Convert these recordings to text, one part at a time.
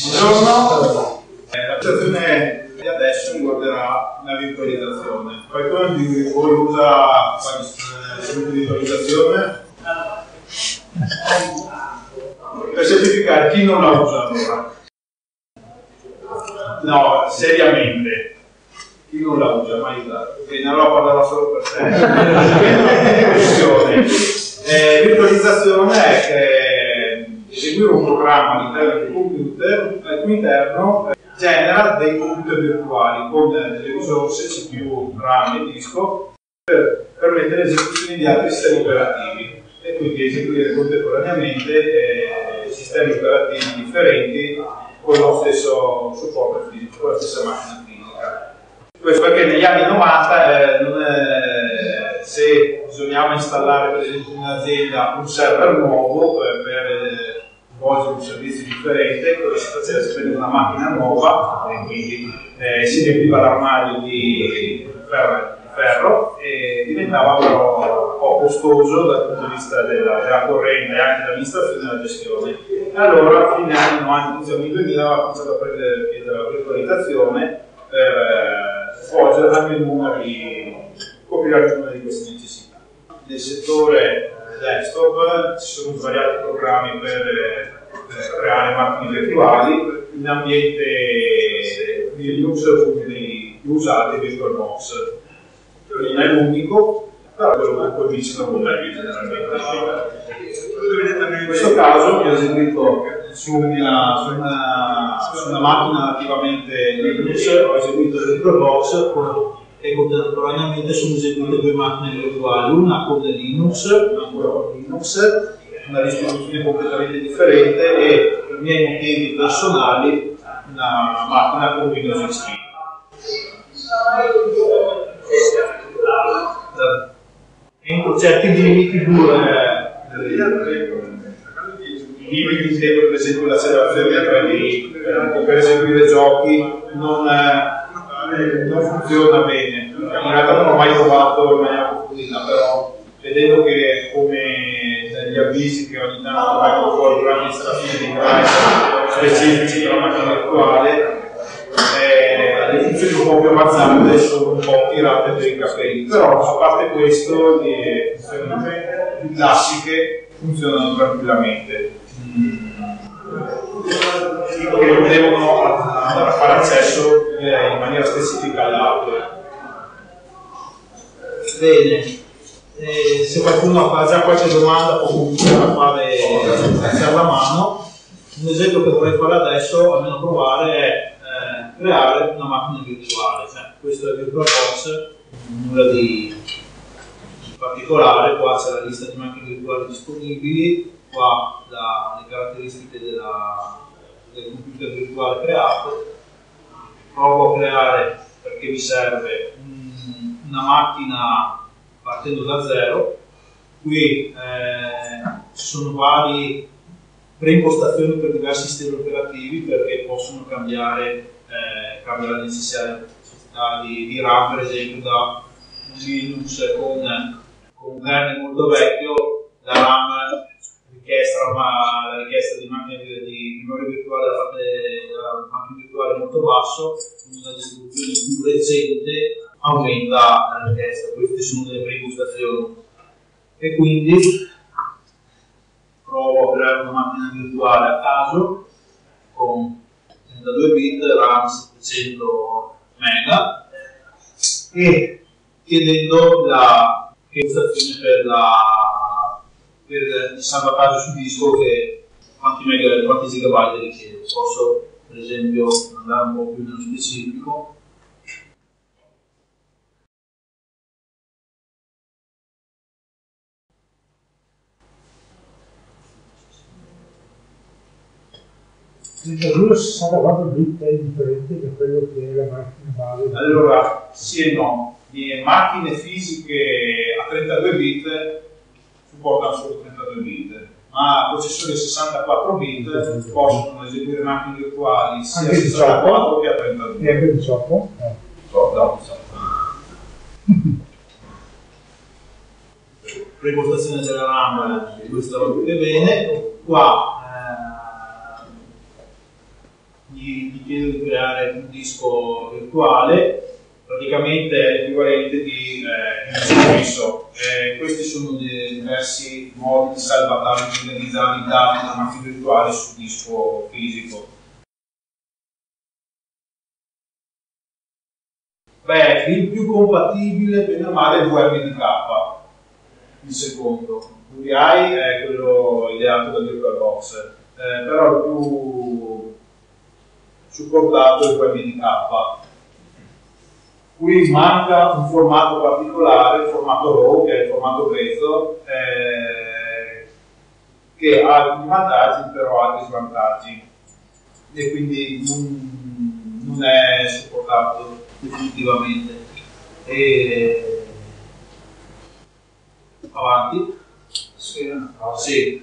Buongiorno. La situazione di adesso guarderà la virtualizzazione. Qualcuno di voi usa la virtualizzazione? Per certificare chi non la usa allora? No, seriamente. Chi non la usa mai usato? Bene, allora parlava solo per te. Virtualizzazione è che eseguire un programma all'interno del computer, al cui interno genera dei computer virtuali con delle risorse, CPU, RAM e disco, per permettere l'esecuzione di altri sistemi operativi e quindi eseguire contemporaneamente sistemi operativi differenti con lo stesso supporto fisico, con la stessa macchina fisica. Questo perché negli anni 90 se bisognava installare per esempio in un'azienda un server nuovo per svolgere un servizio differente, cosa si faceva? Si prendeva una macchina nuova e quindi si riempiva l'armadio di ferro e diventava però un po' costoso dal punto di vista della corrente e anche dell'amministrazione e della gestione. Allora, a fine anni 90, inizio 2000, aveva cominciato a prendere piede la virtualizzazione per svolgere almeno il numero di coprire alcune di queste necessità. Nel settore desktop ci sono svariati programmi per creare macchine virtuali, in ambiente Linux quindi usate VirtualBox. Non è l'unico, però quello che colpisce non potrebbe generalmente. In questo caso io ho eseguito su una macchina attivamente Linux, ho eseguito VirtualBox e contemporaneamente sono eseguite due macchine virtuali, una con Linux, una distribuzione completamente differente e per i miei motivi personali una macchina con Windows XP. In progetti di limiti limiti intendo per esempio l'accelerazione a 3D, per eseguire giochi non funziona bene. In realtà non ho mai provato in maniera approfondita, però vedendo che come dagli avvisi che ogni tanto vengono fuori per amministrazione di crash specifici per la macchina virtuale, le funzioni un po' più avanzate sono un po' tirate per i capelli, però a parte questo le funzioni più classiche funzionano tranquillamente. Che non devono andare a fare accesso in maniera specifica all'app. Bene, se qualcuno ha già qualche domanda può cominciare a fare la mano. Un esempio che vorrei fare adesso, almeno provare, è creare una macchina virtuale, cioè, questo è VirtualBox, nulla di particolare, qua c'è la lista di macchine virtuali disponibili, qua le caratteristiche del computer virtuale creato. Provo a creare, perché mi serve, una macchina partendo da zero. Qui ci sono varie preimpostazioni per diversi sistemi operativi perché possono cambia la necessità di RAM, per esempio, da Linux con un kernel molto vecchio, la RAM richiesta, ma la richiesta di memoria virtuale da parte della macchina virtuale è molto basso, una distribuzione più recente aumenta la richiesta. Queste sono delle preimpostazioni. E quindi provo a creare una macchina virtuale a caso con 32 bit, RAM 700 mega e chiedendo la prestazione per il salvataggio su disco, che quanti gigabyte richiede. Posso per esempio andare un po' più nello specifico. Lui 64 bit è differente da quello che è la macchina base. Allora, sì e no. Le macchine fisiche a 32 bit supportano solo 32 bit, ma processori a 64 bit possono eseguire macchine virtuali sia a 64 che a 32 bit. E anche 18? No, 18. Preimpostazione della RAM, questo va bene. Qua l'idea di creare un disco virtuale, praticamente è l'equivalente di un disco. Questi sono diversi modi di salvataggio, di utilizzare i dati da una macchina virtuale sul disco fisico. Beh, il più compatibile bene o male è WMDK, il secondo. UDI è quello ideato da VirtualBox, però il più supportato è WMDK. Qui manca un formato particolare, il formato RAW, che è il formato grezzo, che ha alcuni vantaggi però ha altri svantaggi, e quindi non è supportato definitivamente. E... avanti. Sì, no. Sì.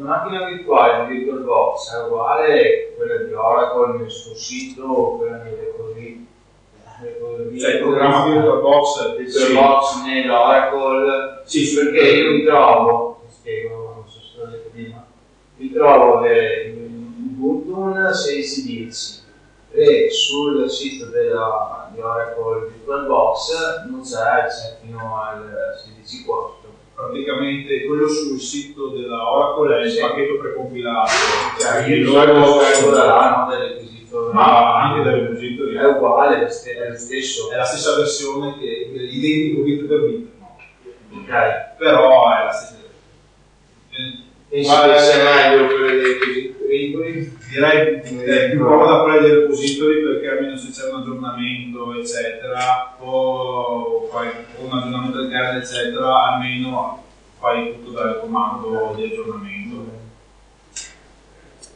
La macchina virtuale di VirtualBox è uguale a quella di Oracle nel suo sito o quella di Oracle? Cioè il programma di VirtualBox nell'Oracle? Sì, perché io mi trovo, ti spiego, non so se lo detto prima, mi trovo in Ubuntu 16.10 e sul sito di Oracle VirtualBox non c'è, c'è fino al 16.4. Praticamente quello sul sito della Oracle è il pacchetto precompilato, cioè io lo daranno dal requisito, ma anche dal requisito è uguale, è lo stesso, è la stessa versione, che è identico bit per bit, ok, però è la stessa versione. Quale sia meglio quello dei repository? Direi che è più comoda quella dei repository, perché almeno se c'è un aggiornamento eccetera, o un aggiornamento del kernel eccetera, almeno fai tutto dal comando di aggiornamento.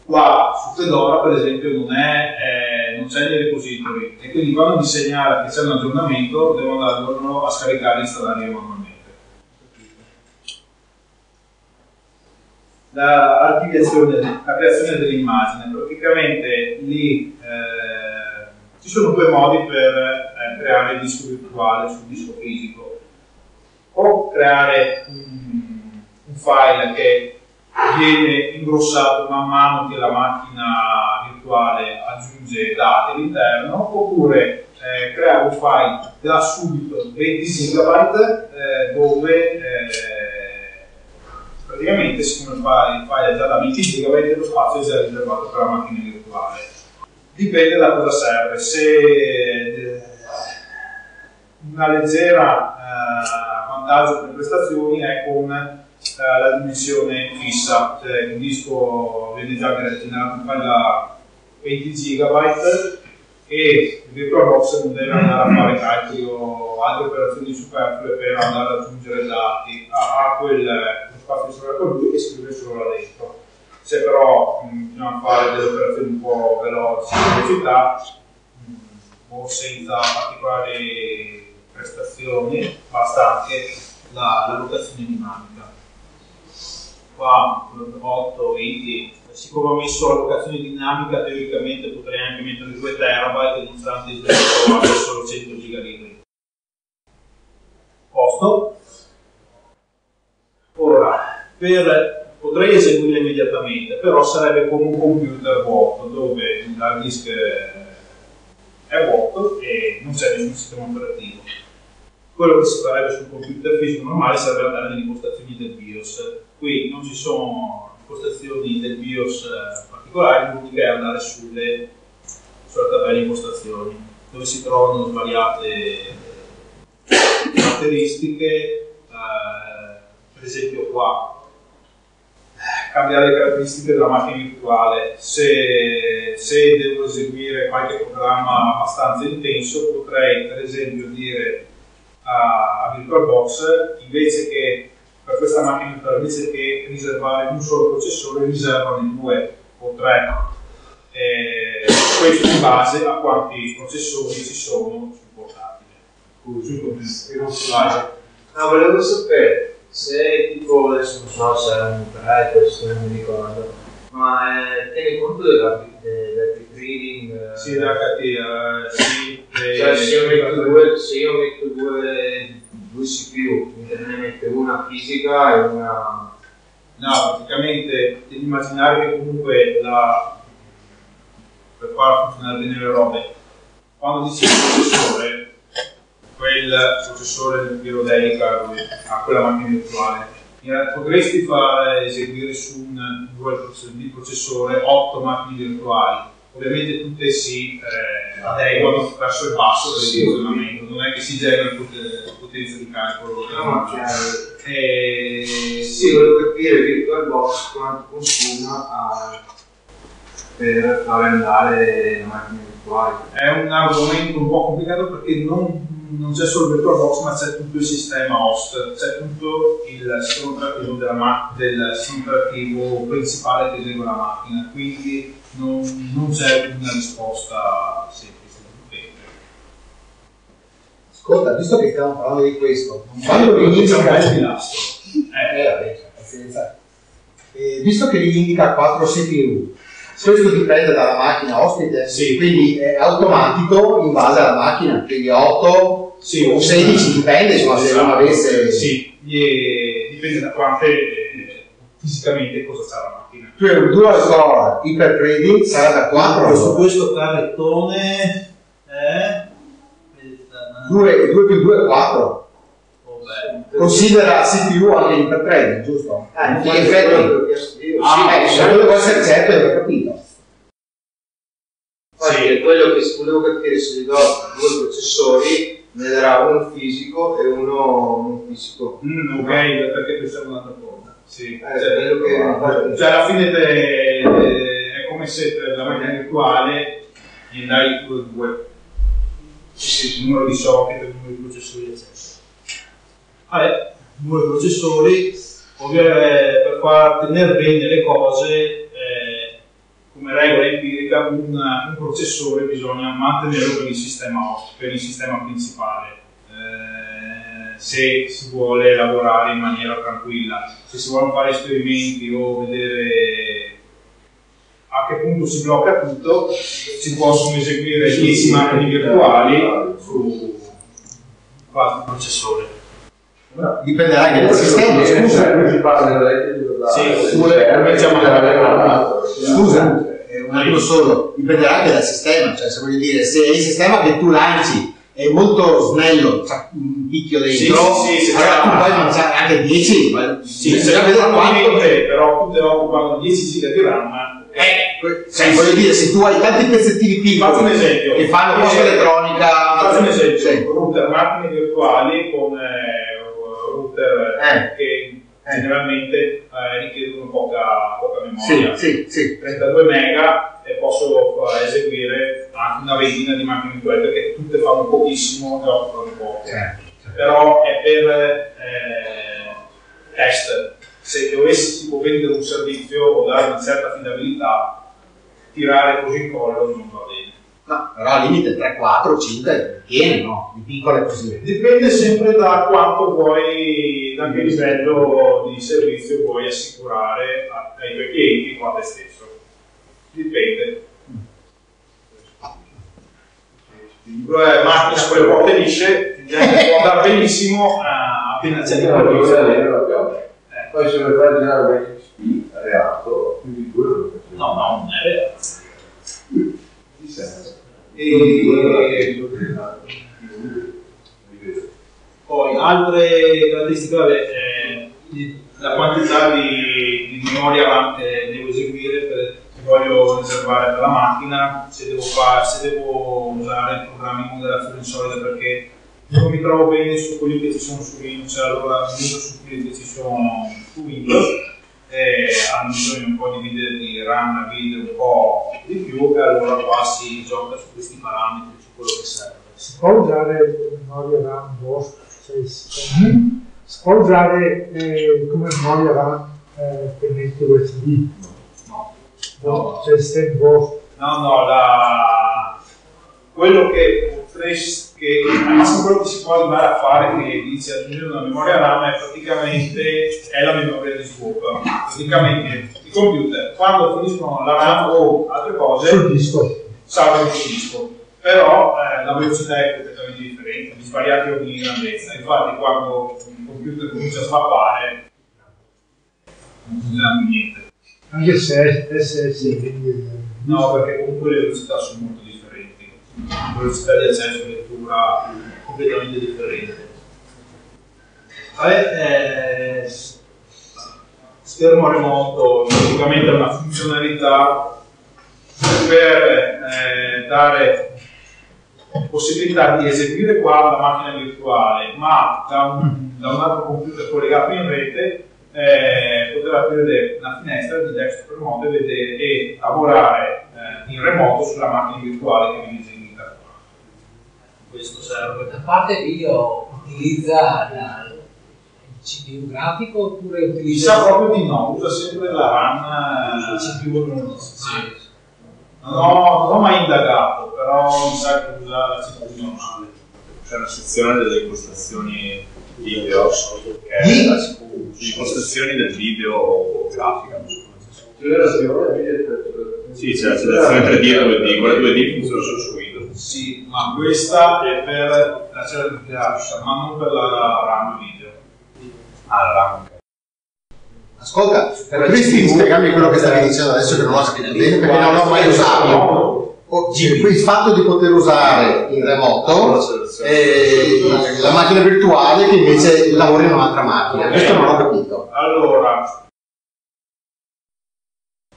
Qua su Fedora per esempio non c'è dei repository, e quindi quando mi segnala che c'è un aggiornamento devo andarlo a scaricare e installare manualmente. La creazione dell'immagine, praticamente lì ci sono due modi per creare il disco virtuale sul disco fisico: o creare un file che viene ingrossato man mano che la macchina virtuale aggiunge dati all'interno, oppure creare un file da subito 20 GB dove praticamente, siccome il file è già da 20 GB, lo spazio è già riservato per la macchina virtuale. Dipende da cosa serve. Se una leggera vantaggio per le prestazioni è con la dimensione fissa, cioè il disco viene già generato un file da 20 GB e il VirtualBox non deve andare a fare calcoli o altre operazioni superflue per andare ad aggiungere dati a quel spazio sopra con lui, e scrive solo là dentro. Se però bisogna fare delle operazioni un po' veloci, velocità o senza particolari prestazioni, basta anche la rotazione dinamica. Qua 8, 20, siccome ho messo la locazione dinamica, teoricamente potrei anche mettere 2 terabyte, nonostante il tempo abbia solo 100 giga libri. Posto. Ora, potrei eseguire immediatamente, però sarebbe come un computer vuoto, dove il hard disk è vuoto e non c'è nessun sistema operativo. Quello che si farebbe sul computer fisico normale sarebbe andare nelle impostazioni del BIOS. Qui non ci sono impostazioni del BIOS particolari, l'unica è andare sulla tabella impostazioni, dove si trovano svariate caratteristiche, per esempio qua cambiare le caratteristiche della macchina virtuale. Se devo eseguire qualche programma abbastanza intenso, potrei per esempio dire a VirtualBox, per questa macchina virtuale, invece che riservare un solo processore, riservano 2 o 3. Questo in base a quanti processori ci sono sul portatile. No, volevo sapere se, tipo, adesso non so se è un drive, questo non mi ricordo, ma tieni conto del reading? Sì, cioè se io metto due CPU, ne mette una fisica e una... No, praticamente devi immaginare che comunque per far funzionare bene le robe. Quando dice processore, quel processore del Piero Delica ha quella macchina virtuale. Potresti far eseguire su un processore 8 macchine virtuali, ovviamente tutte si adeguano verso il basso del funzionamento, non è che si genera potenza di calcolo. Sì, volevo capire VirtualBox quanto consuma per arrendare le macchine virtuali. È un argomento un po' complicato perché non c'è solo VirtualBox, ma c'è tutto il sistema host, c'è tutto il sistema operativo principale che esegue la macchina, quindi non c'è una risposta semplice. Ascolta, visto che stiamo parlando di questo, visto che gli indica 4 CPU, questo dipende dalla macchina ospite, sì. Quindi è automatico in base alla macchina, quindi 8 sì, o 16 dipende, insomma, se non avesse... Sì, dipende da quante fisicamente cosa sarà la macchina. Tu hai un duro score, ipercredit sarà da 4 allora. Questo carrettone è... 2 più 2 è 4. Considera CPU anche ipercredit, giusto? In effetti... quello può essere certo, l'ho capito. Sì, quello che volevo capire, se gli do 2 processori, ne darà uno fisico e uno non fisico. Ok, perché pensavo un'altra cosa. Sì, cioè alla fine è come se per la macchina virtuale gli dai 2. Il numero di socket e il numero di processori di accesso. Vabbè, numero di processori. Per far tenere bene le cose, come regola empirica, un processore bisogna mantenerlo per il sistema principale, se si vuole lavorare in maniera tranquilla, se si vogliono fare esperimenti o vedere a che punto si blocca tutto, si possono eseguire 10 macchine virtuali su qualche processore. Dipenderà anche dal sistema. Scusa, non si parla della rete. Scusa, un attimo solo. Dipenderà anche dal sistema. Cioè, se voglio dire, se il sistema che tu lanci è molto snello, c'ha un picchio dentro, allora tu puoi lanciare anche 10. Se la vedo quanto, però tu te lo occupano 10 giga di RAM. Voglio dire, se tu hai tanti pezzettini piccoli che fanno posta elettronica. Faccio un esempio: router macchine virtuali con. Che generalmente richiedono poca memoria, 32 mega, e posso eseguire anche una ventina di macchine virtuali perché tutte fanno pochissimo e occupano poco. Però è per test. Se dovessi tipo vendere un servizio o dare una certa affidabilità, tirare così in collo non va bene. No, però al limite 3, 4, 5 tieni, no? Di piccole così. Dipende sempre da quanto vuoi, da che livello di servizio vuoi assicurare ai tuoi clienti o a te stesso. Dipende. Il libro è macchina con le porte lisce, può andare benissimo appena c'è di quello. Poi se vuoi fare girare un XP, è reato, quindi due lo facciamo. No, non è reato. Poi altre caratteristiche, la quantità di memoria che devo eseguire se voglio riservare per la macchina, se devo usare programmi in moderazione solida perché non mi trovo bene su quelli che ci sono su Linux, allora su quelli che ci sono su Windows. Hanno bisogno un po' di video di RAM, video un po' di più, e allora qua si gioca su questi parametri, su quello che serve. Si può usare memoria RAM vostra? Cioè, si può usare come memoria RAM per mettere USB? No. Cioè, stem vostro? No, quello che potresti, quello che si può arrivare a fare che inizia a aggiungere una memoria RAM è praticamente la memoria di scopo. Praticamente i computer quando finiscono la RAM o altre cose salvano il disco, però la velocità è completamente differente, gli svariati ordini di grandezza. Infatti quando il computer comincia a svappare non si dà niente, anche se è No, perché comunque le velocità sono molto differenti. La velocità di accesso e lettura completamente differente. Vabbè, schermo remoto praticamente è una funzionalità per dare possibilità di eseguire qua la macchina virtuale, ma da un altro computer collegato in rete poter aprire una finestra di desktop remoto e lavorare in remoto sulla macchina virtuale che viene eseguita. Questo serve. Da parte video utilizza CPU grafico oppure utilizza? Sa proprio di no, usa sempre la RAM CPU non sì. Non ho mai indagato, però mi sa che usa la CPU normale. C'è una sezione delle impostazioni video che è la CPU, impostazioni del video grafica. C'è la sezione video? Sì, c'è la sezione 3D e 2D, quella 2D funziona solo su Windows. Sì, ma questa è per la cellula di grafica, ma non per la RAM video. Allora. Ascolta, potresti spiegarmi quello che stavi dicendo adesso che non ho scritto bene perché non l'ho mai usato. Quindi il fatto di poter usare in remoto la macchina virtuale che invece lavora in un'altra macchina, questo non l'ho capito. Allora,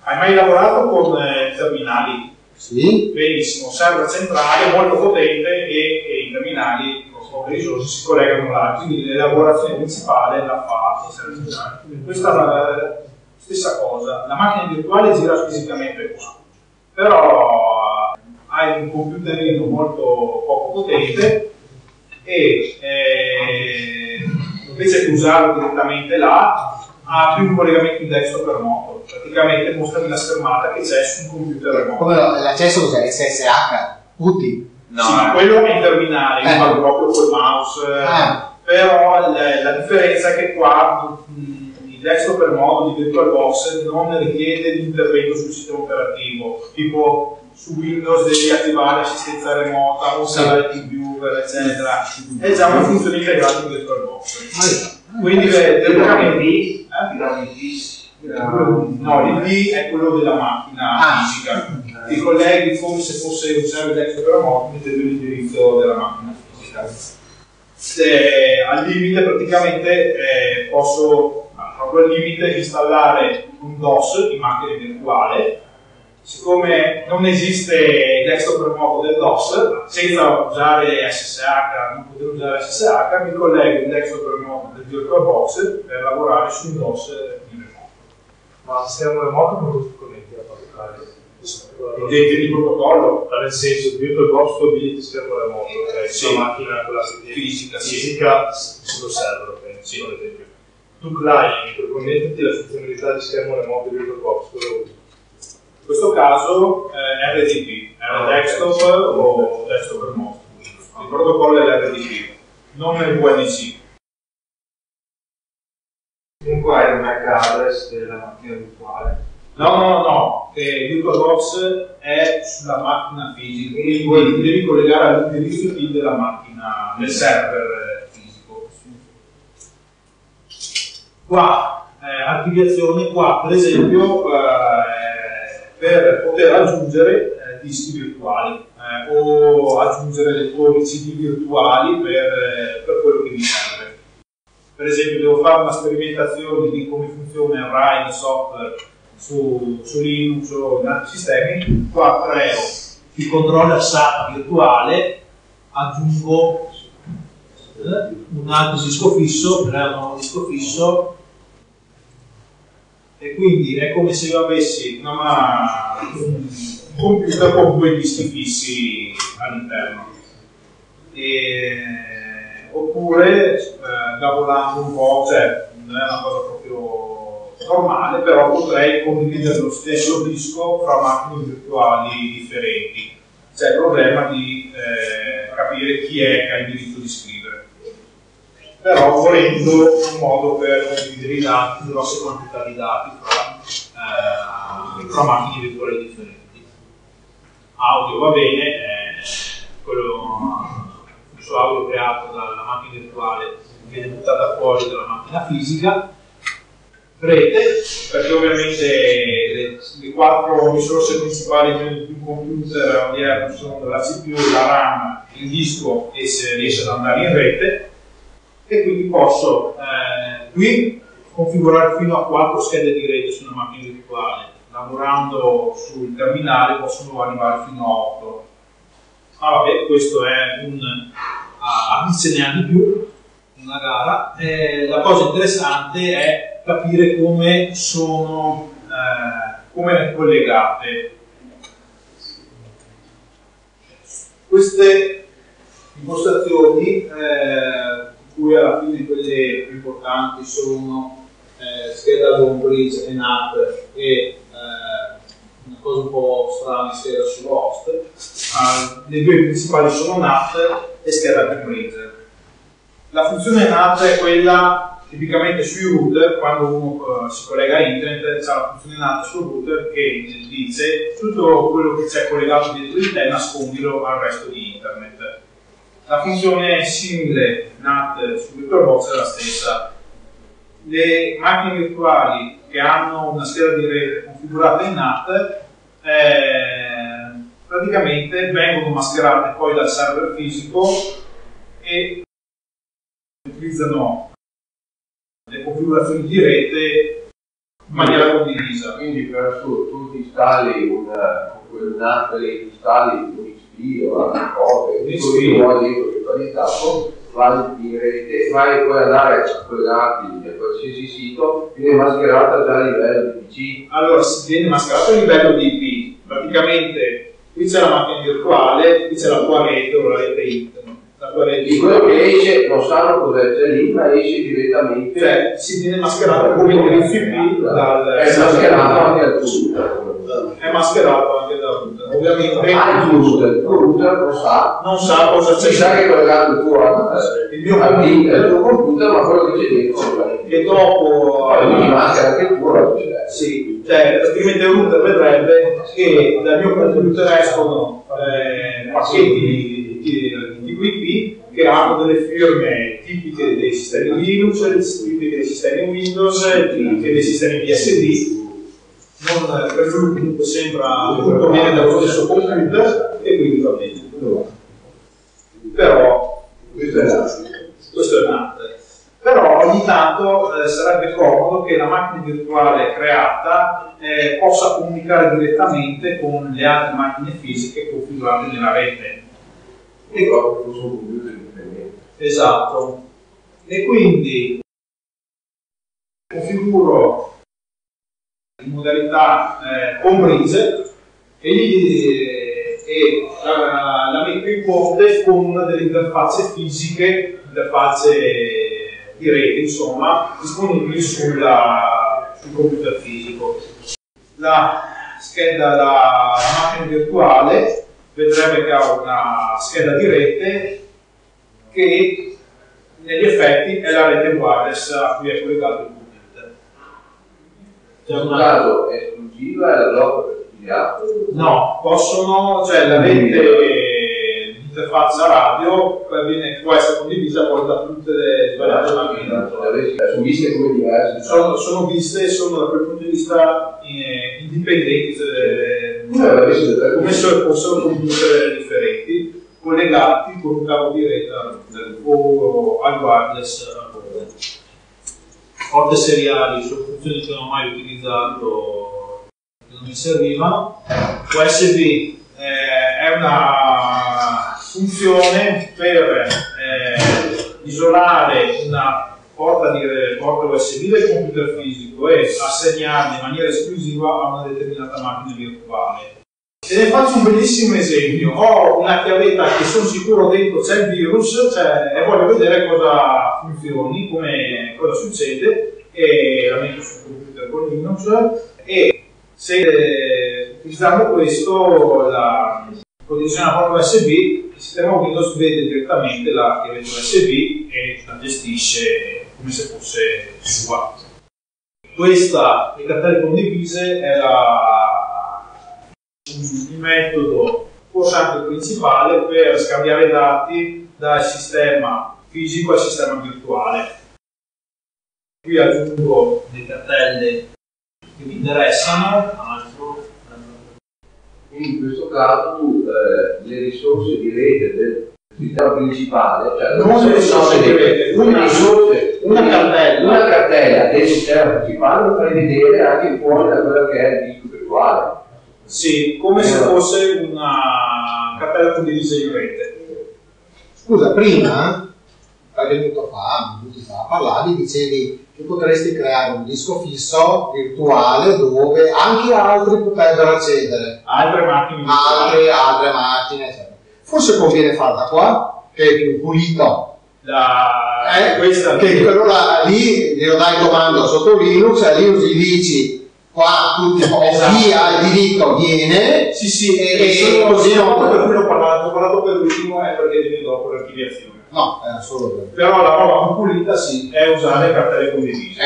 hai mai lavorato con terminali? Sì. Benissimo, server centrale molto potente e i terminali le risorse si collegano là, quindi l'elaborazione principale la fa il server centrale. Questa è la stessa cosa, la macchina virtuale gira fisicamente qua, però hai un computerino molto poco potente e invece di usarlo direttamente là apri un collegamento in desktop remoto, praticamente mostrami la schermata che c'è su un computer remoto. Come l'accesso cos'è? SSH? UTI? No, sì, quello è terminale, vado proprio col mouse, però la differenza è che qua il desktop remoto di VirtualBox non richiede l'intervento sul sistema operativo, tipo su Windows devi attivare l'assistenza remota, usare il viewer, eccetera. È già una funzione integrata in VirtualBox. Quindi no, l'ID è quello della macchina fisica. Ti colleghi come se fosse un server desktop remoto, mettendo l'indirizzo della macchina fisica. Se, al limite, praticamente posso proprio al limite installare un DOS in macchina virtuale. Siccome non esiste il desktop remoto del DOS, senza usare SSH, non poter usare SSH, mi collego il desktop remoto del VirtualBox per lavorare sul DOS in remoto. Ma il server remoto non lo connetti a praticare? Di protocollo? Nel senso, VirtualBox abilita il server remoto, cioè sì, la macchina quella fisica sullo server, sì, per esempio. Tu client, per connetterti la funzionalità di schermo remoto di VirtualBox, quello usi. In questo caso RDP, desktop o desktop remoto. Il protocollo è l'RDP, non è il WNC. Comunque è il MAC address della macchina virtuale? No, VirtualBox è sulla macchina fisica, quindi devi collegare all'indirizzo IP della macchina, del server fisico. Qua, archiviazione, qua per esempio per poter aggiungere dischi virtuali o aggiungere le tue CD virtuali per quello che mi serve. Per esempio devo fare una sperimentazione di come funziona il RAID software su Linux o in altri sistemi, qua creo il controller SATA virtuale, aggiungo un altro disco fisso, creo un nuovo disco fisso. E quindi è come se io avessi un computer con due dischi fissi all'interno. Oppure, lavorando un po', cioè non è una cosa proprio normale, però potrei condividere lo stesso disco fra macchine virtuali differenti. C'è il problema di capire chi è che ha il diritto di scrivere. Però volendo un modo per condividere i dati, grosse quantità di dati fra macchine virtuali differenti. Audio va bene, il suo audio creato dalla macchina virtuale viene buttata fuori dalla macchina fisica. rete, perché ovviamente le quattro risorse principali di un computer odierno sono la CPU, la RAM, il disco e se riesce ad andare in rete, e quindi posso qui configurare fino a 4 schede di rete su una macchina virtuale. Lavorando sul terminale possono arrivare fino a 8. Ah, vabbè, questo è un addizionale di più, una gara. La cosa interessante è capire come sono come collegate. Queste impostazioni, cui alla fine quelle più importanti sono scheda long bridge e NAT e una cosa un po' strana, scheda sull'host. Le due principali sono NAT e scheda long bridge. La funzione NAT è quella tipicamente sui router, quando uno si collega a internet c'è la funzione NAT sul router che dice tutto quello che c'è collegato dentro di te nascondilo al resto di internet. La funzione simile NAT su VirtualBox è la stessa. Le macchine virtuali che hanno una scheda di rete configurata in NAT praticamente vengono mascherate poi dal server fisico e utilizzano le configurazioni di rete in maniera condivisa. Quindi per tu installi un NAT, installi un XP o altre cose, tu vuoi dentro virtualizzato, vai in rete, vai poi andare a collegarti a qualsiasi sito, viene mascherata già a livello di PC. Allora, si viene mascherata a livello di IP. Praticamente qui c'è la macchina virtuale, qui c'è la tua rete o la rete internet. La tua rete di quello che esce non sanno cos'è, c'è lì, ma esce direttamente. Cioè, si viene mascherata come indirizzo IP dal. È mascherato anche al router. È mascherato anche dal router. Ovviamente. Anche il router non sa. Non sa cosa c'è. Si sa che collegato il tuo al tuo computer, ma quello che c'è dentro. E dopo. Quindi maschera anche il tuo. Sì. Cioè, praticamente il router vedrebbe che dal mio computer escono pacchetti di WiFi che hanno delle firme tipiche dei sistemi Linux, tipiche dei sistemi Windows, tipiche dei sistemi BSD. Non per lui comunque sembra tutto viene dallo stesso computer e quindi va bene. Però questo è NAT. Però ogni tanto sarebbe comodo che la macchina virtuale creata possa comunicare direttamente con le altre macchine fisiche configurate nella rete. E esatto, e quindi configuro in modalità home bridge e la metto in ponte con una delle interfacce fisiche, interfacce di rete insomma, disponibili sul computer fisico. La macchina virtuale vedrebbe che ha una scheda di rete che negli effetti è la rete wireless a cui è collegato il computer. C'è un caso esclusiva e la blocca per tutti gli altri? No, possono, cioè la rete interfaccia radio può essere condivisa poi da tutte le svariate macchine. Sono viste come diverse? Sono viste, sono da quel punto di vista indipendenti. Come se fossero computer differenti collegati con un cavo di rete o al wireless. Porte seriali sono funzioni che non ho mai utilizzato, che non mi servivano. USB è una funzione per isolare una porta USB del computer fisico e assegnarla in maniera esclusiva a una determinata macchina virtuale. E ne faccio un bellissimo esempio: ho una chiavetta che sono sicuro dentro c'è il virus, e voglio vedere cosa funzioni, cosa succede, e la metto sul computer con Linux, e se utilizzando questo la connessione alla porta USB, il sistema Windows vede direttamente la chiavetta USB e la gestisce come se fosse sua. Questa, le cartelle condivise, è il metodo forse anche principale per scambiare dati dal sistema fisico al sistema virtuale. Qui aggiungo le cartelle che mi interessano, in questo caso le risorse di rete dell'attività principale, cioè non le risorse di rete, una cartella del sistema principale lo fai vedere anche fuori da quella che è il disco virtuale. Sì, come se fosse una cartella condivisa di rete. Scusa, prima, qualche minuto fa, parlavi, dicevi che potresti creare un disco fisso virtuale dove anche altri potrebbero accedere. Altre macchine. Altre macchine, eccetera. Forse conviene farla qua, che è più pulito. Questa che quello là, lì glielo dai il comando sotto Linux e Linux gli dici qua tutti chi ha il diritto viene e così non per cui ho parlato per l'ultimo è perché viene dopo l'archiviazione, no, è solo per... però la roba più pulita sì è usare cartelle condivise,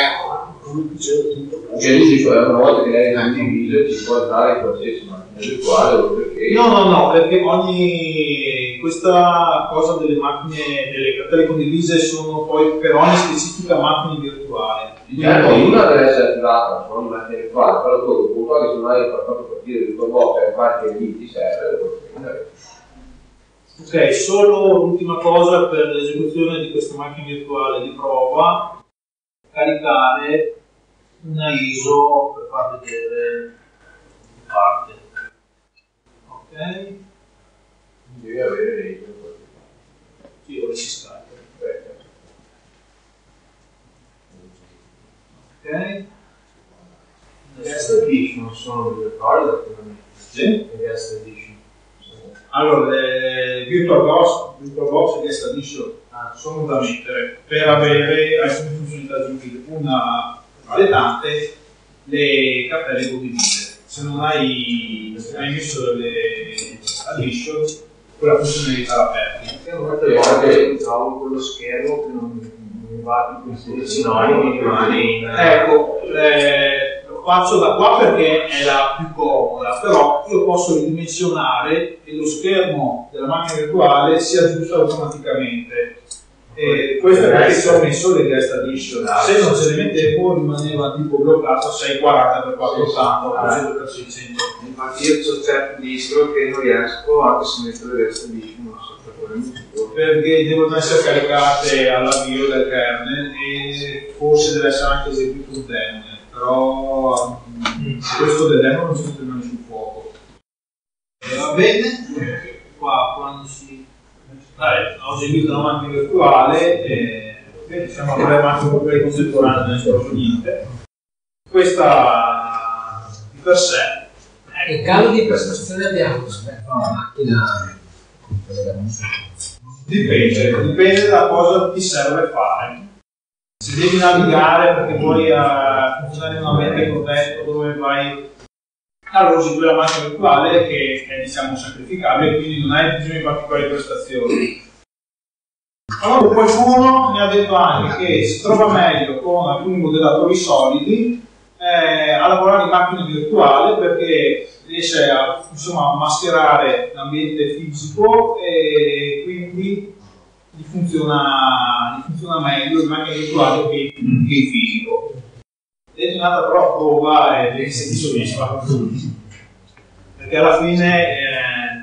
dice cioè una volta che lei è condivisa ci può andare in qualsiasi macchina virtuale perché no perché questa cosa delle macchine, delle cartelle condivise sono poi per ogni specifica macchina virtuale. Ognuna deve essere attivata, non una macchina virtuale, però dopo un po' che se non hai fatto partire il tuo blocco e qualche lì ti serve, lo puoi prendere. Ok, solo l'ultima cosa per l'esecuzione di questa macchina virtuale di prova, caricare una ISO per far vedere la parte. Ok. Devi avere rete in qualche parte. Sì, ora si scarica. Ok. Guest Edition sono obbligatorie attivamente. Sì. Guest Edition. Allora, le VirtualBox e Guest Edition sono da mettere per avere alcune funzionalità aggiuntive. Una tra le tante, le cartelle condivise. Se non hai messo delle addition, quella funzionalità la perdi. È una volta che trovo quello schermo che non va più con i sinonimi, ecco, lo faccio da qua perché è la più comoda, però io posso ridimensionare e lo schermo della macchina virtuale si aggiusta automaticamente. Questo è perché ci ho messo le guest edition. Se non ce le mettevo rimaneva tipo bloccato 640 x 480 x 600. Infatti io ho certo distro che non riesco anche se metto le guest edition, non so perché devono essere caricate all'avvio del kernel e forse deve essere anche eseguito un demo, però questo del demo non si mette mai sul fuoco. Va bene, qua quando si... ho seguito una macchina virtuale e siamo a fare macchina virtuale contemporanea, non esploro niente. Questa di per sé. Che calo di prestazione abbiamo rispetto alla macchina? Dipende da cosa ti serve fare. Se devi navigare perché vuoi funzionare nuovamente il contesto dove vai. Allora usi quella macchina virtuale che è diciamo sacrificabile, quindi non hai bisogno di particolari prestazioni. Allora qualcuno mi ha detto anche che si trova meglio con alcuni modellatori solidi a lavorare in macchina virtuale perché riesce a, insomma, a mascherare l'ambiente fisico e quindi gli funziona meglio in macchina virtuale che in fisico. È un'altra però prova e si soddisfa perché alla fine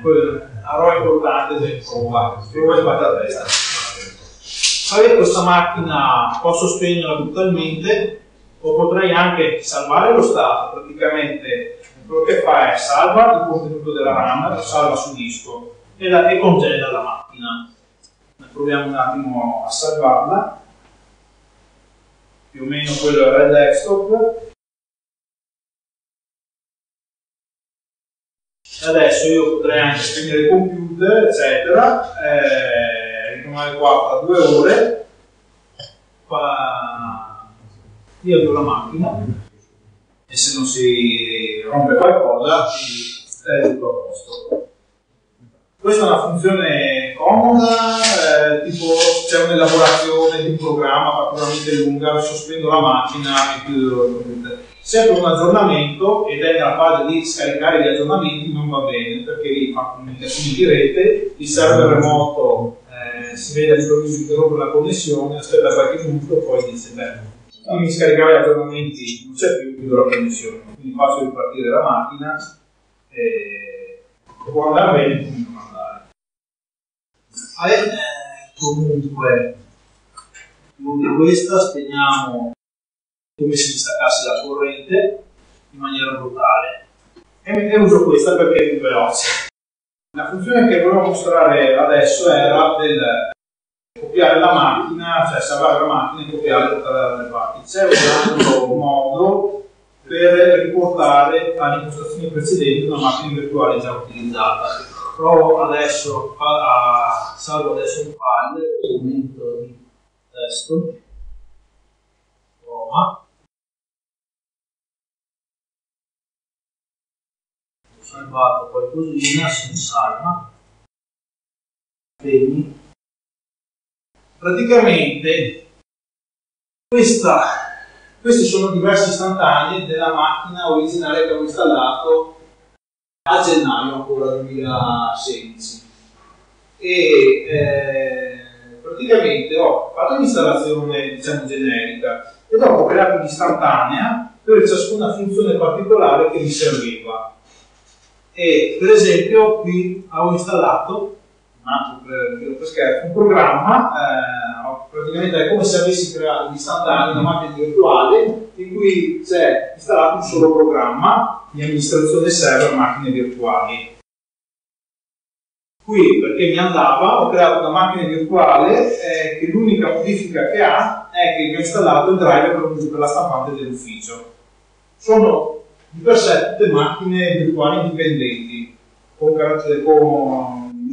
la roba importante è prova e sbatta a testa. Avere questa macchina posso spegnerla totalmente o potrei anche salvare lo stato, praticamente quello che fa è salva il contenuto della RAM, la salva su disco e congela la macchina. Proviamo un attimo a salvarla. Più o meno quello era il desktop. Adesso io potrei anche spegnere il computer, eccetera, ritornare qua fra 2 ore, qua riavvio la macchina e se non si rompe qualcosa si sta tutto a posto. Questa è una funzione comoda, tipo c'è un'elaborazione di un programma particolarmente lunga, sospendo la macchina e chiudo il computer. Se per un aggiornamento ed è nella fase di scaricare gli aggiornamenti non va bene, perché lì fa comunicazioni di rete, il server remoto si vede all'improvviso che rompe la connessione, aspetta qualche minuto e poi dice beh, non mi scaricava gli aggiornamenti, non c'è più, chiudo la connessione, quindi faccio ripartire la macchina e può andare bene come non andare. Comunque, con questa spegniamo come se mi staccasse la corrente in maniera brutale, e uso questa perché è più veloce. La funzione che volevo mostrare adesso era del copiare la macchina, cioè salvare la macchina e copiare e portarla da altre parti. C'è un altro modo per riportare all'impostazione precedente una macchina virtuale già utilizzata. Provo adesso a salvo adesso un file, un documento di testo, Roma. Ho salvato qualcosina, si salva, vedi. Praticamente questi sono diversi istantanei della macchina originale che avevo installato a gennaio ancora 2016 e praticamente ho fatto un'installazione diciamo generica e dopo ho creato un'istantanea per ciascuna funzione particolare che mi serviva. E per esempio qui avevo installato un programma, praticamente è come se avessi creato un'istantanea, una macchina virtuale in cui c'è installato un solo programma di amministrazione server macchine virtuali. Qui, perché mi andava, ho creato una macchina virtuale che l'unica modifica che ha è che mi ho installato il driver per la stampante dell'ufficio. Sono di per sé tutte macchine virtuali indipendenti, con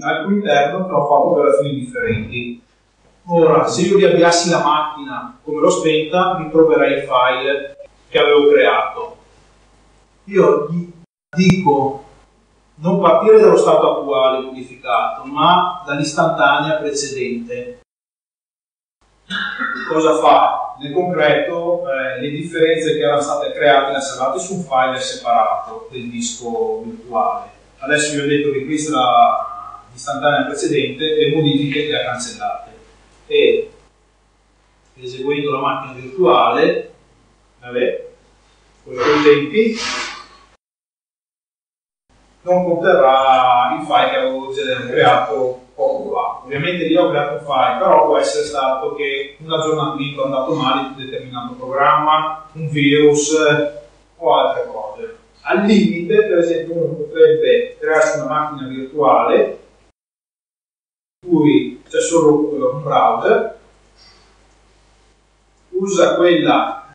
al cui interno però fa operazioni differenti. Ora, se io riavviassi la macchina come l'ho spenta, ritroverei il file che avevo creato. Io gli dico non partire dallo stato attuale modificato, ma dall'istantanea precedente. Cosa fa? Nel concreto, le differenze che erano state create le ha salvate su un file separato del disco virtuale. Adesso vi ho detto che questa è la istantanea precedente, le modifiche le ha cancellate e eseguendo la macchina virtuale, vabbè, con i tempi non conterrà il file che avevo creato poco fa. Ovviamente lì ho creato un file, però può essere stato che un aggiornamento è andato male in un determinato programma, un virus o altre cose. Al limite, per esempio, uno potrebbe crearsi una macchina virtuale cui c'è solo un browser, usa quella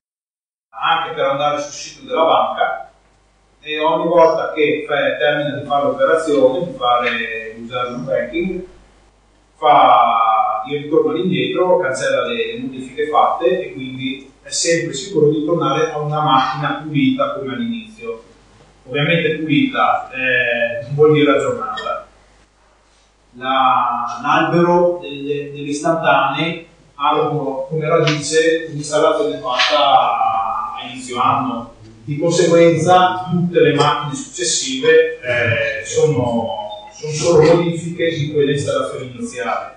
anche per andare sul sito della banca e ogni volta che termina di fare l'operazione, di fare usare un tracking, io ritorno all'indietro, cancella le modifiche fatte e quindi è sempre sicuro di tornare a una macchina pulita come all'inizio. Ovviamente pulita non vuol dire aggiornata. L'albero degli istantanei ha come radice un'installazione fatta a inizio anno, di conseguenza tutte le macchine successive sono solo modifiche di quelle installazioni iniziali.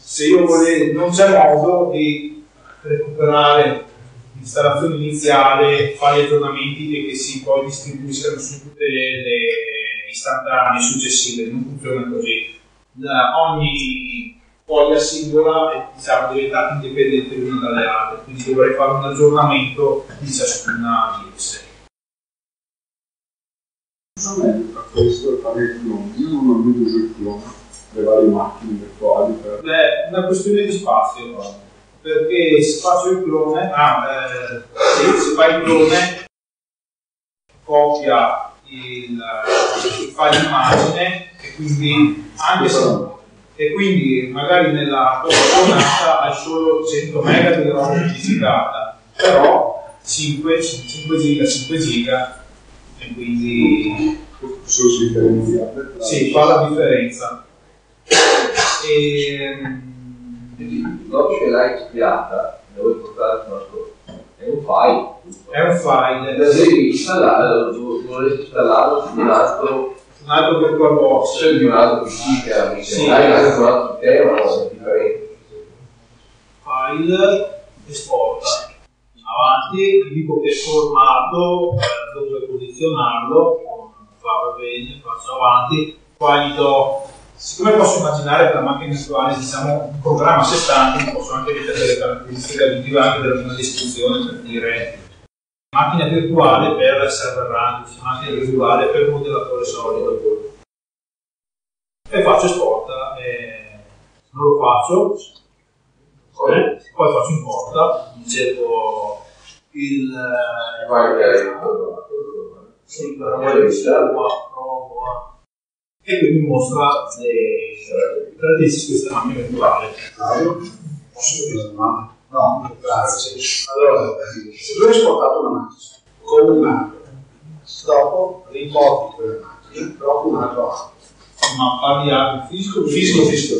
Se io volevo, non c'è modo di recuperare l'installazione iniziale, fare gli aggiornamenti e che si poi distribuiscano su tutte le istantanee successive, non funziona così. Ogni foglia singola è diciamo, diventata indipendente l'una dalle altre, quindi dovrei fare un aggiornamento di ciascuna di esse. A questo fare il clone, io normalmente uso il clone le varie macchine virtuali per... Beh, una questione di spazio, no? Perché se faccio il clone, se fai il clone copia il file immagine e quindi, anche se, e quindi magari nella tua giornata hai solo 100 mega di roba modificata, però 5 giga e quindi sì, fa la differenza. E dopo che l'hai copiata devo portare il nostro è un file da devi installare, dovresti installarlo su un altro percorso, cioè di un altro PC che era un altro tema, è differente. File e sporca. Avanti, dico che è formato, dove posizionarlo, va bene, faccio avanti, qua gli do, siccome posso immaginare che la macchina attuale, diciamo, un programma a sé stante, posso anche mettere le caratteristiche additive anche della mia descrizione, per dire macchina virtuale per server radius, macchina virtuale per modellatore solido. E faccio export, non lo faccio, poi faccio import, dicevo il e quindi mostra le caratteristiche di questa macchina virtuale. Posso dire una domanda? No, grazie. Allora, se tu hai esportato una macchina con un altro, dopo rimporti quella macchina, dopo un altro altro. Ma parliamo fisco,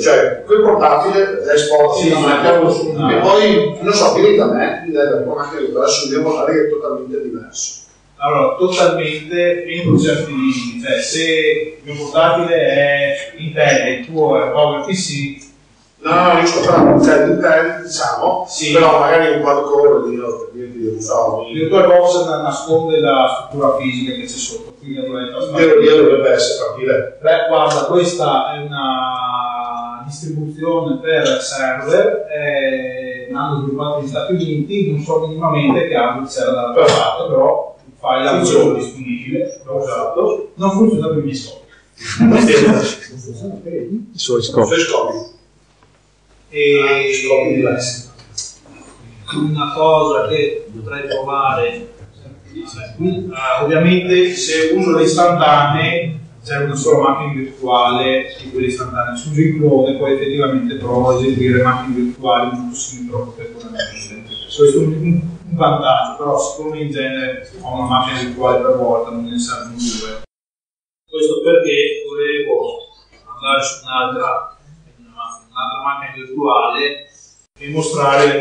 cioè quel portatile esporti la macchina su un e poi non so, vieni da me, mi dai da una macchina virtuale su un mio portale che è totalmente diverso. Allora, totalmente entro certi limiti, cioè se il mio portatile è Intel e il tuo è PowerPC. No, io sto parlando di Intel, diciamo, sì. Però magari un quadro di notte, non so. Il tuo box nasconde la struttura fisica che c'è sotto, quindi dovrebbe essere partire. Beh, guarda, questa è una distribuzione per server, l'hanno sviluppato negli Stati Uniti, non so minimamente che altro c'era da fare, però fai la versione disponibile, l'ho usato, non funziona per i miei scopi. Non funziona per i suoi scopi. E scopi diversi. Una cosa che potrei provare, ovviamente se uso le istantanee c'è una sola macchina virtuale di quelle istantanee, se uso il clone poi effettivamente provo a eseguire macchine virtuali in un sincrono per contemporaneamente. Questo è un vantaggio, però siccome in genere ho una macchina virtuale per volta, non ne servono due. Questo perché volevo andare su un'altra macchina virtuale e mostrare le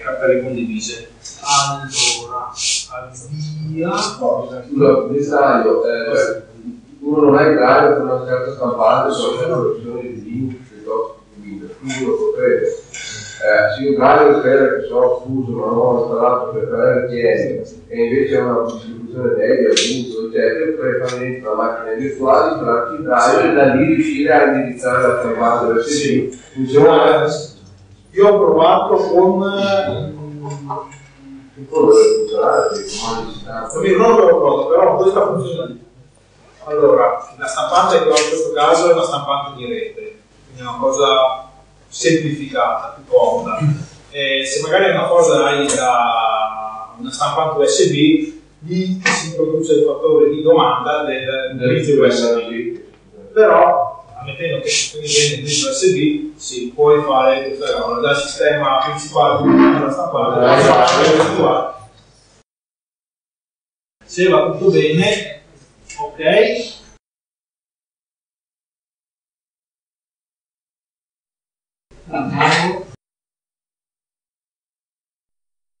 cartelle condivise. Allora, avvia. Scusa, mi sbaglio, tu non hai creato una carta stampante, solo c'è una versione di Linux piuttosto che di Windows, tu lo potresti. Si imparano che sono fuso, ma non ho installato per fare RTM e invece è una distribuzione media, uso, eccetera, per fare dentro la macchina virtuale, installare il driver e da lì riuscire a indirizzare la fermata del sì. Funziona? Io ho provato con il colore funzionale, non l'ho provato, però questa funziona. Allora, la stampante che ho in questo caso è una stampante di rete, quindi è una cosa semplificata, più comoda. Se magari una cosa hai una stampante USB, lì si produce il fattore di domanda del indirizzo USB. Però, ammettendo che si viene indirizzo USB, si può fare dal sistema principale della stampante, dalla stampante. Se va tutto bene, ok.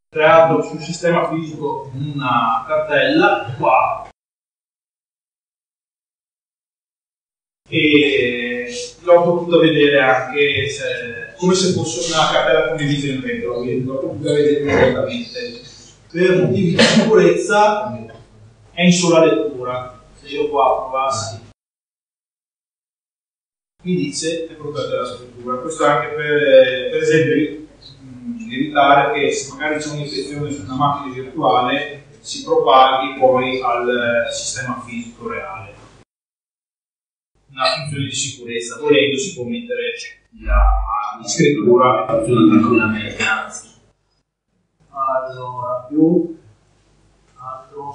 Creato sul sistema fisico una cartella qua e l'ho potuto vedere anche come se fosse una cartella condivisa in rete, l'ho potuto vedere direttamente. Per motivi di sicurezza è in sola lettura. Se io qua provassi mi dice è protetta la struttura. Questo anche per esempio evitare che se magari c'è un'infezione su una macchina virtuale si propaghi poi al sistema fisico reale. Una funzione di sicurezza, volendo si può mettere la scrittura e funziona tranquillamente. Allora, più altro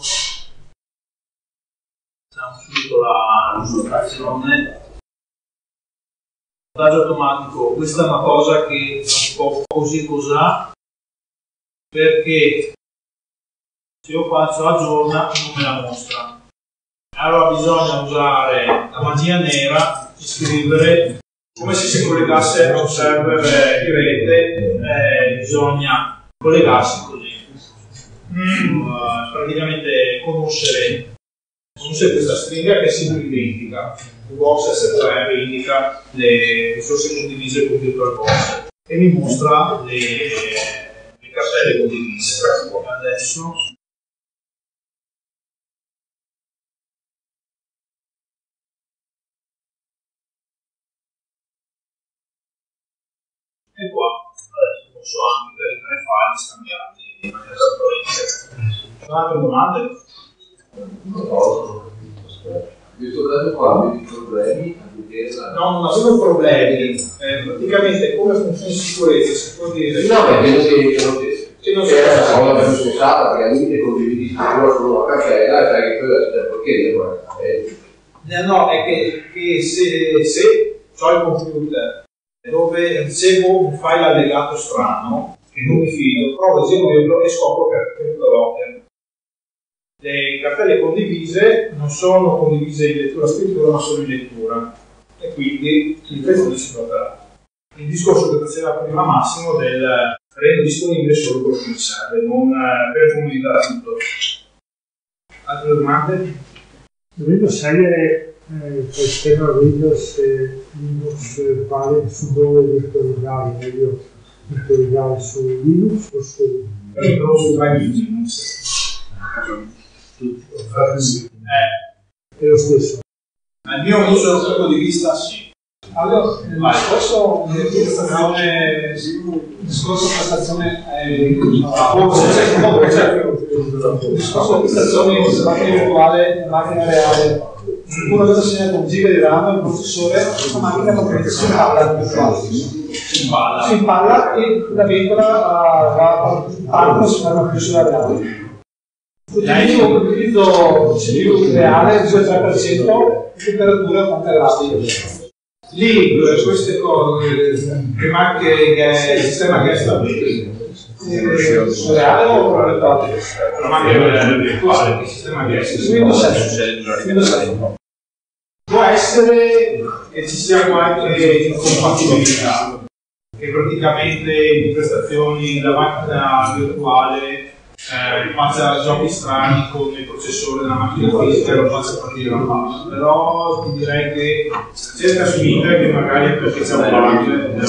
facciamo subito la illustrazione. Montaggio automatico, questa è una cosa che è un po' così cos'ha, perché se io faccio aggiorna non me la mostra. Allora bisogna usare la magia nera e scrivere come se si collegasse a un server di rete, bisogna collegarsi così, praticamente conoscere questa stringa che si identifica. Box S3 indica le risorse condivise con virtualbox. e mi mostra le cartelle condivise. Adesso e qua adesso posso anche caricare file scambiati in maniera trasparente. Sono altre domande? No. Mi sono qua, vedi problemi a difesa? No, ma sono problemi. Praticamente come funziona sicurezza si può dire. No, penso che non sia una cosa più sensata, perché al limite condividi solo la cartella e sai che cosa c'è, perché no, è che se ho il computer dove eseguo un file allegato strano, che non mi fido, provo a eseguirlo e scopro che lo è. Le cartelle condivise non sono condivise in lettura-scrittura, ma solo in lettura, e quindi il testo si porterà. Il discorso che faceva prima Massimo del rendo disponibile solo quello che mi serve, non per comunicare tutto. Altre domande? Dovendo scegliere tra il tema Windows e Linux, vale su dove virtualizzare, meglio virtualizzare su Linux o su Linux? È lo stesso. Al mio punto di vista sì. Allora, posso discorso prestazione discorso prestazione macchina virtuale e macchina reale. Una cosa segna con giga di RAM, il processore, la macchina potrebbe si impalla e la ventola va a sulla RAM. L'utilizzo CPU reale del 2-3%, temperatura manterrata. Lì queste cose, prima anche il sistema che è stabilito, reale o proprietario? Ma anche virtuale, il sistema che è stabilito. Può essere che ci sia qualche incompatibilità, che praticamente le prestazioni della macchina virtuale faccia giochi strani con il processore della macchina fisica e lo faccia partire la macchina, però ti direi che cerca su internet che magari è perché c'è una macchina cosa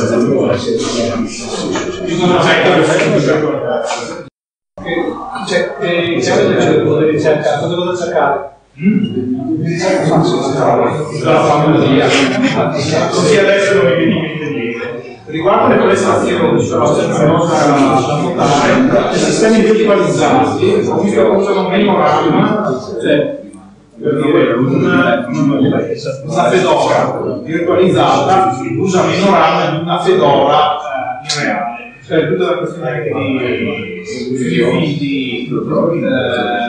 cercare? La famiglia così adesso non mi viene in mente niente. Riguardo le prestazioni, cioè la notare, i sistemi virtualizzati usano meno RAM, cioè per dire una fedora virtualizzata usa meno RAM di una fedora in reale. Cioè tutta la questione anche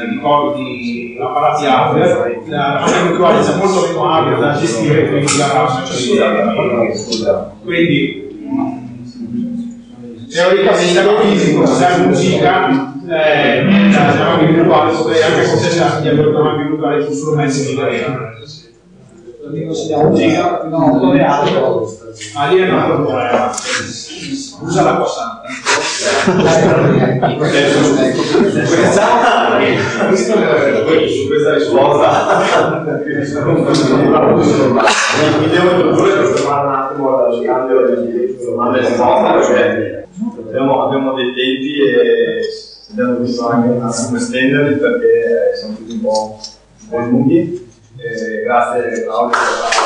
di cordi apparati hardware, la macchina virtuale è molto meno hardware da gestire, quindi la RAM quindi teoricamente lo fisico, se hai un giga, la virtuale potrei anche consigliarti di avere una macchina virtuale su solo mezzo di reale. Un giga? No, non è altro. Ah, lì è un altro problema. Usa l'acqua santa. Questo è quello su questa risposta. Mi devo introdurre per fermare un attimo lo scambio di domande e risposte, perché abbiamo dei tempi e abbiamo visto anche un attimo estenderli perché sono tutti un po' lunghi. Grazie Claudio.